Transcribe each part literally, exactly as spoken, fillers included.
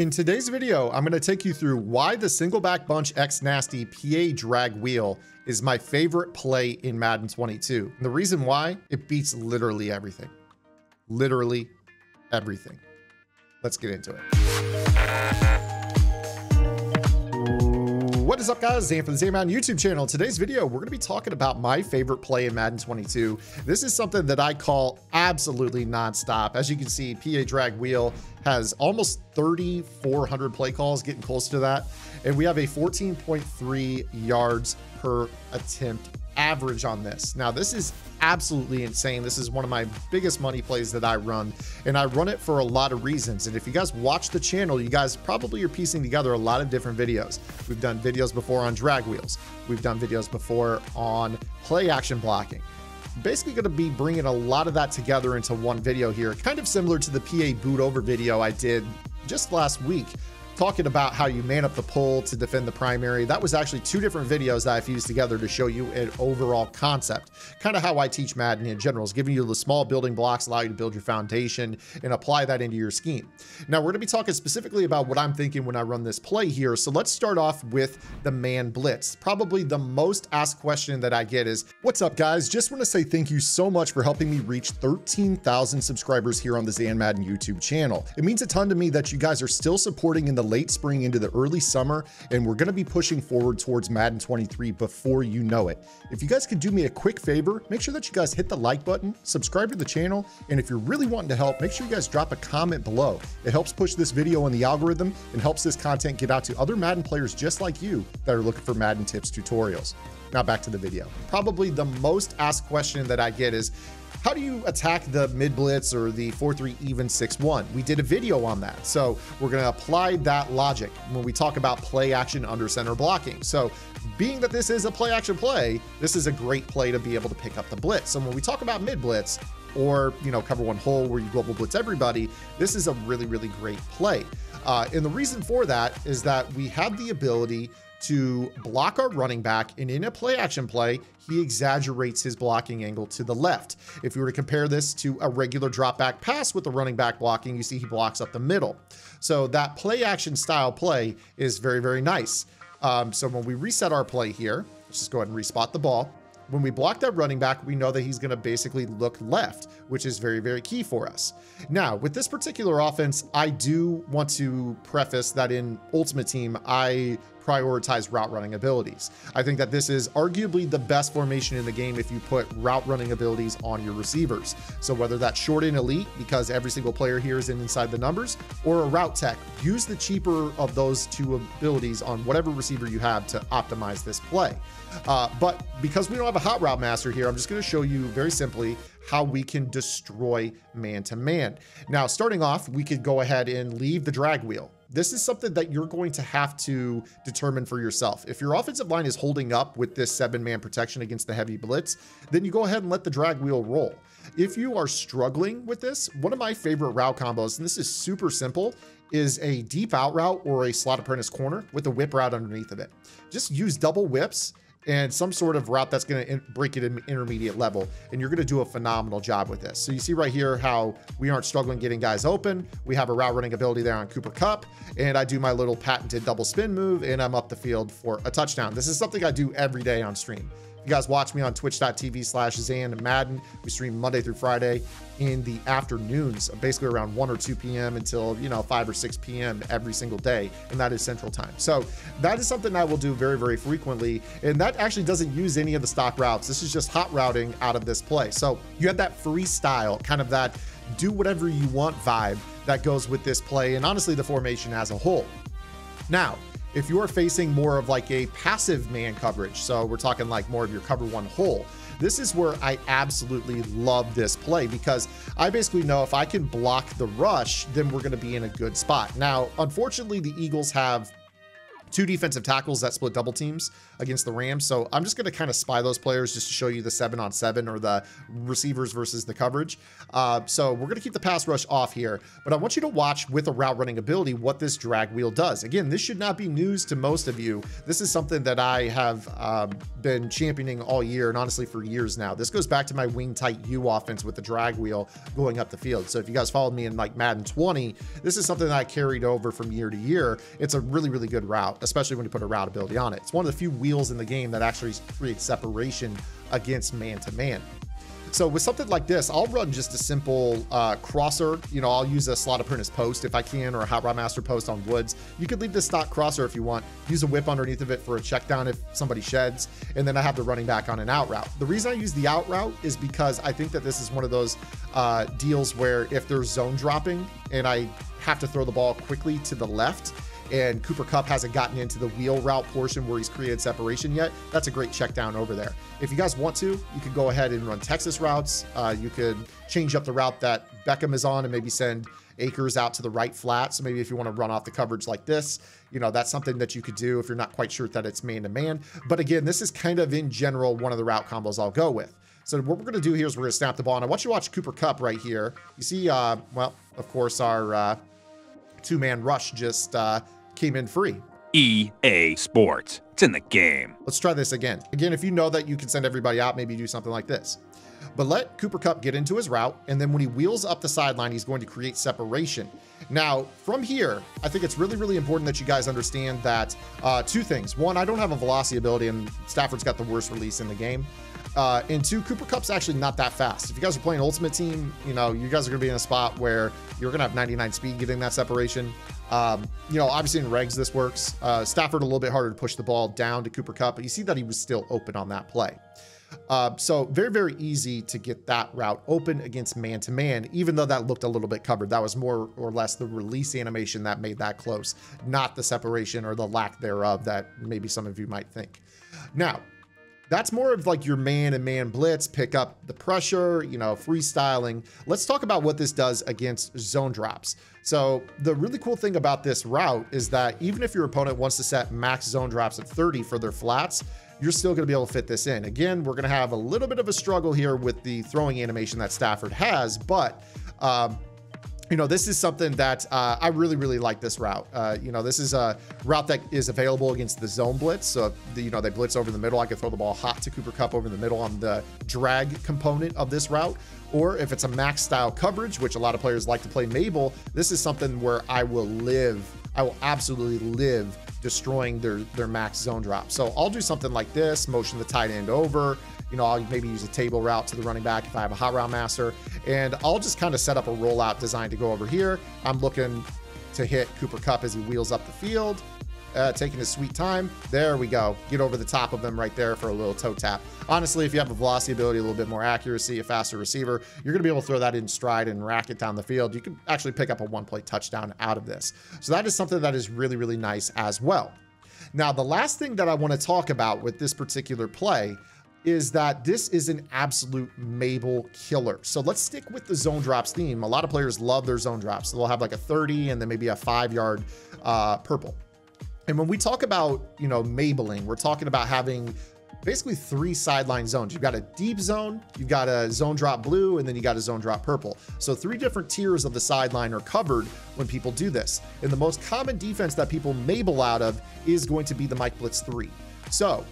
In today's video, I'm going to take you through why the Single Back Bunch X Nasty P A Drag Wheel is my favorite play in Madden twenty-two. And the reason why, it beats literally everything. Literally everything. Let's get into it. What is up, guys? Zan from the Zan Madden YouTube channel. In today's video, we're going to be talking about my favorite play in Madden twenty-two. This is something that I call absolutely nonstop. As you can see, P A Drag Wheel has almost thirty-four hundred play calls, getting close to that. And we have a fourteen point three yards per attempt average on this. Now, this is absolutely insane. This is one of my biggest money plays that I run, and I run it for a lot of reasons. And if you guys watch the channel, you guys probably are piecing together a lot of different videos. We've done videos before on drag wheels. We've done videos before on play action blocking. Basically going to be bringing a lot of that together into one video here, kind of similar to the P A boot over video I did just last week, talking about how you man up the pull to defend the primary. That was actually two different videos that I fused together to show you an overall concept, kind of how I teach Madden in general, is giving you the small building blocks, allow you to build your foundation and apply that into your scheme. Now, we're going to be talking specifically about what I'm thinking when I run this play here. So let's start off with the man blitz. Probably the most asked question that I get is, what's up, guys? Just want to say thank you so much for helping me reach thirteen thousand subscribers here on the Zan Madden YouTube channel. It means a ton to me that you guys are still supporting in the late spring into the early summer, and we're going to be pushing forward towards Madden twenty-three before you know it. If you guys could do me a quick favor, make sure that you guys hit the like button, subscribe to the channel, and if you're really wanting to help, make sure you guys drop a comment below. It helps push this video in the algorithm and helps this content get out to other Madden players just like you that are looking for Madden tips tutorials. Now back to the video. Probably the most asked question that I get is, how do you attack the mid blitz or the four three even six one? We did a video on that. So we're going to apply that logic when we talk about play action under center blocking. So being that this is a play action play, this is a great play to be able to pick up the blitz. So when we talk about mid blitz or, you know, cover one hole where you global blitz everybody, this is a really, really great play. Uh, and the reason for that is that we have the ability to block our running back, and in a play action play, he exaggerates his blocking angle to the left. If you were to compare this to a regular drop back pass with the running back blocking, you see he blocks up the middle. So that play action style play is very, very nice. Um, so when we reset our play here, let's just go ahead and respot the ball. When we block that running back, we know that he's going to basically look left, which is very, very key for us. Now, with this particular offense, I do want to preface that in Ultimate Team, I prioritize route running abilities. I think that this is arguably the best formation in the game if you put route running abilities on your receivers. So whether that's short and elite, because every single player here is in inside the numbers, or a route tech, use the cheaper of those two abilities on whatever receiver you have to optimize this play. Uh, but because we don't have a hot route master here, I'm just going to show you very simply how we can destroy man-to-man. Now, starting off, we could go ahead and leave the drag wheel. This is something that you're going to have to determine for yourself. If your offensive line is holding up with this seven man protection against the heavy blitz, then you go ahead and let the drag wheel roll. If you are struggling with this, one of my favorite route combos, and this is super simple, is a deep out route or a slot apprentice corner with a whip route underneath of it. Just use double whips and some sort of route that's going to break it in intermediate level, and you're going to do a phenomenal job with this. So you see right here how we aren't struggling getting guys open. We have a route running ability there on Cooper Kupp, and I do my little patented double spin move, and I'm up the field for a touchdown. This is something I do every day on stream. You guys watch me on twitch dot t v slash Zan Madden. We stream Monday through Friday in the afternoons, basically around one or two p m until, you know, five or six p m every single day. And that is central time. So that is something I will do very, very frequently. And that actually doesn't use any of the stock routes. This is just hot routing out of this play. So you have that freestyle, kind of that do whatever you want vibe that goes with this play. And honestly, the formation as a whole. Now, if you are facing more of like a passive man coverage, so we're talking like more of your cover one hole, this is where I absolutely love this play, because I basically know if I can block the rush, then we're going to be in a good spot. Now, unfortunately, the Eagles have two defensive tackles that split double teams against the Rams. So I'm just going to kind of spy those players just to show you the seven on seven or the receivers versus the coverage. Uh, so we're going to keep the pass rush off here, but I want you to watch with a route running ability what this drag wheel does. Again, this should not be news to most of you. This is something that I have uh, been championing all year and honestly for years now. This goes back to my wing tight U offense with the drag wheel going up the field. So if you guys followed me in like Madden twenty, this is something that I carried over from year to year. It's a really, really good route, especially when you put a route ability on it. It's one of the few wheels in the game that actually creates separation against man-to-man. So with something like this, I'll run just a simple uh, crosser. You know, I'll use a slot apprentice post if I can, or a hot rod master post on woods. You could leave this stock crosser if you want, use a whip underneath of it for a check down if somebody sheds. And then I have the running back on an out route. The reason I use the out route is because I think that this is one of those uh, deals where if there's zone dropping and I have to throw the ball quickly to the left, and Cooper Kupp hasn't gotten into the wheel route portion where he's created separation yet, that's a great check down over there. If you guys want to, you could go ahead and run Texas routes. Uh, you could change up the route that Beckham is on and maybe send Akers out to the right flat. So maybe if you want to run off the coverage like this, you know, that's something that you could do if you're not quite sure that it's man-to-man. But again, this is kind of in general one of the route combos I'll go with. So what we're going to do here is we're going to snap the ball. And I want you to watch Cooper Kupp right here. You see, uh, well, of course, our uh, two-man rush just... Uh, came in free. E A Sports. It's in the game. Let's try this again. Again, if you know that you can send everybody out, maybe do something like this. But let Cooper Kupp get into his route, and then when he wheels up the sideline, he's going to create separation. Now, from here, I think it's really, really important that you guys understand that uh, two things. One, I don't have a velocity ability, and Stafford's got the worst release in the game. Uh, and two, Cooper Kupp's actually not that fast. If you guys are playing Ultimate Team, you know, you guys are going to be in a spot where you're going to have ninety-nine speed getting that separation. Um, you know, obviously in regs, this works. Uh, Stafford a little bit harder to push the ball down to Cooper Kupp, but you see that he was still open on that play. Uh, so very, very easy to get that route open against man-to-man, even though that looked a little bit covered. That was more or less the release animation that made that close, not the separation or the lack thereof that maybe some of you might think. Now, that's more of like your man and man blitz, pick up the pressure, you know, freestyling. Let's talk about what this does against zone drops. So the really cool thing about this route is that even if your opponent wants to set max zone drops of thirty for their flats, you're still going to be able to fit this in. Again, we're going to have a little bit of a struggle here with the throwing animation that Stafford has, but, um, you know, this is something that uh, I really, really like this route. Uh, you know, this is a route that is available against the zone blitz. So, if the, you know, they blitz over the middle. I can throw the ball hot to Cooper Kupp over the middle on the drag component of this route. Or if it's a max style coverage, which a lot of players like to play Mabel, this is something where I will live. I will absolutely live destroying their, their max zone drop. So I'll do something like this, motion the tight end over. You know, I'll maybe use a table route to the running back if I have a hot route master, and I'll just kind of set up a rollout designed to go over here. I'm looking to hit Cooper Kupp as he wheels up the field, uh, taking his sweet time. There we go. Get over the top of them right there for a little toe tap. Honestly, if you have a velocity ability, a little bit more accuracy, a faster receiver, you're going to be able to throw that in stride and rack it down the field. You can actually pick up a one-play touchdown out of this. So that is something that is really, really nice as well. Now, the last thing that I want to talk about with this particular play is that this is an absolute Mabel killer. So let's stick with the zone drops theme. A lot of players love their zone drops. So they'll have like a thirty and then maybe a five yard uh, purple. And when we talk about, you know, Mabeling, we're talking about having basically three sideline zones. You've got a deep zone, you've got a zone drop blue, and then you got a zone drop purple. So three different tiers of the sideline are covered when people do this. And the most common defense that people Mabel out of is going to be the Mike Blitz Three. So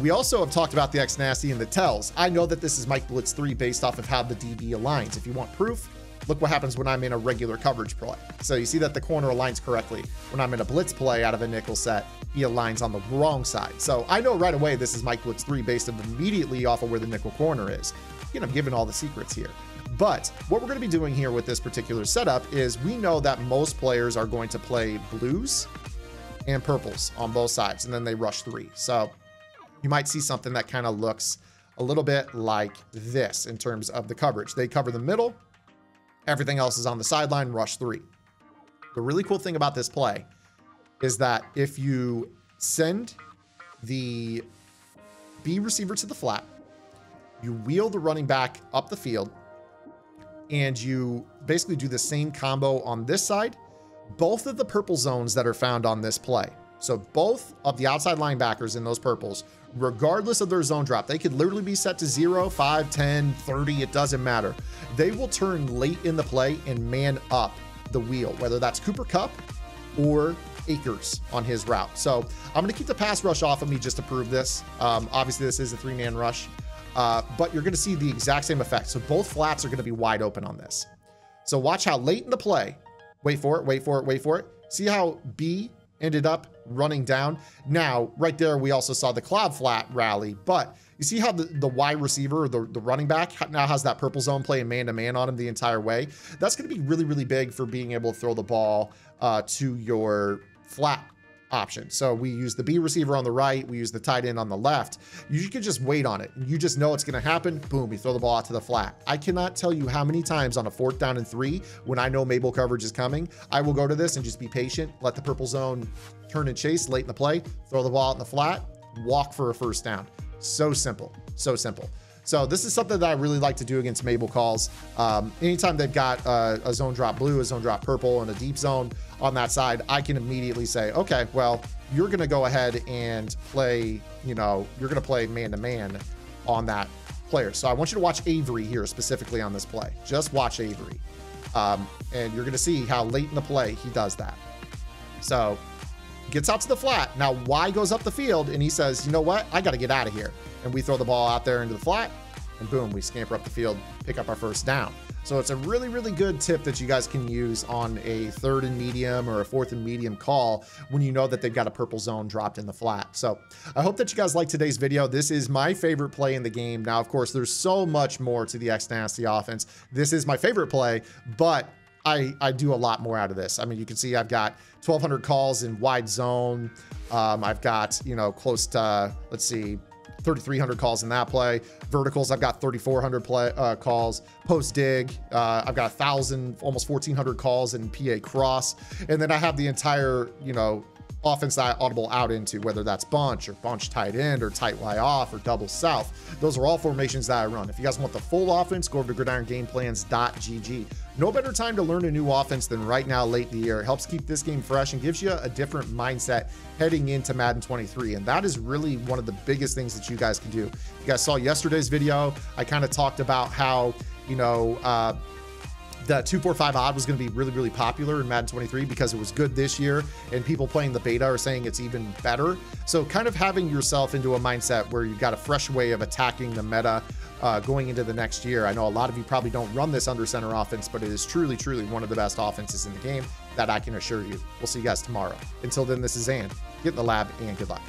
we also have talked about the X Nasty and the tells. I know that this is Mike Blitz three based off of how the D B aligns. If you want proof, look what happens when I'm in a regular coverage play. So you see that the corner aligns correctly. When I'm in a blitz play out of a nickel set, he aligns on the wrong side. So I know right away this is Mike Blitz three based immediately off of where the nickel corner is. You know, I'm giving all the secrets here. But what we're going to be doing here with this particular setup is we know that most players are going to play blues and purples on both sides, and then they rush three. So you might see something that kind of looks a little bit like this in terms of the coverage. They cover the middle. Everything else is on the sideline, rush three. The really cool thing about this play is that if you send the B receiver to the flat, you wheel the running back up the field, and you basically do the same combo on this side, both of the purple zones that are found on this play So both of the outside linebackers in those purples, regardless of their zone drop, they could literally be set to zero, five, ten, thirty, it doesn't matter. They will turn late in the play and man up the wheel, whether that's Cooper Kupp or Akers on his route. So I'm gonna keep the pass rush off of me just to prove this. Um, obviously this is a three man rush, uh, but you're gonna see the exact same effect. So both flats are gonna be wide open on this. So watch how late in the play, wait for it, wait for it, wait for it. See how B ended up running down. Now, right there, we also saw the cloud flat rally, but you see how the, the wide receiver, or the, the running back now has that purple zone playing man-to-man on him the entire way. That's gonna be really, really big for being able to throw the ball uh, to your flat option. So we use the B receiver on the right, we use the tight end on the left. You can just wait on it. You just know it's gonna happen, boom, you throw the ball out to the flat. I cannot tell you how many times on a fourth down and three, when I know Mabel coverage is coming, I will go to this and just be patient, let the purple zone turn and chase late in the play, throw the ball out in the flat, walk for a first down. So simple, so simple. So this is something that I really like to do against Mabel calls. Um, anytime they've got uh, a zone drop blue, a zone drop purple, and a deep zone on that side, I can immediately say, okay, well, you're gonna go ahead and play, you know, you're gonna play man-to-man on that player. So I want you to watch Avery here specifically on this play. Just watch Avery. Um, and you're gonna see how late in the play he does that. So gets out to the flat. Now Y goes up the field and he says, you know what? I gotta get out of here. And we throw the ball out there into the flat and boom, we scamper up the field, pick up our first down. So it's a really, really good tip that you guys can use on a third and medium or a fourth and medium call when you know that they've got a purple zone dropped in the flat. So I hope that you guys liked today's video. This is my favorite play in the game. Now, of course, there's so much more to the X Nasty offense. This is my favorite play, but I, I do a lot more out of this. I mean, you can see I've got twelve hundred calls in wide zone. Um, I've got, you know, close to, uh, let's see, thirty-three hundred calls in that play. Verticals, I've got thirty-four hundred play uh, calls. Post dig, uh, I've got a thousand, almost fourteen hundred calls in P A cross. And then I have the entire, you know, offense that I audible out into, whether that's bunch or bunch tight end or tight Y off or double south. Those are all formations that I run. If you guys want the full offense, go over to gridiron game plans dot G G. No better time to learn a new offense than right now, late in the year. It helps keep this game fresh and gives you a different mindset heading into Madden twenty-three. And that is really one of the biggest things that you guys can do. You guys saw yesterday's video. I kind of talked about how, you know, uh, the two four five odd was going to be really, really popular in Madden twenty-three because it was good this year, and people playing the beta are saying it's even better. So kind of having yourself into a mindset where you've got a fresh way of attacking the meta uh, going into the next year. I know a lot of you probably don't run this under center offense, but it is truly, truly one of the best offenses in the game, that I can assure you. We'll see you guys tomorrow. Until then, this is Zan. Get in the lab and good luck.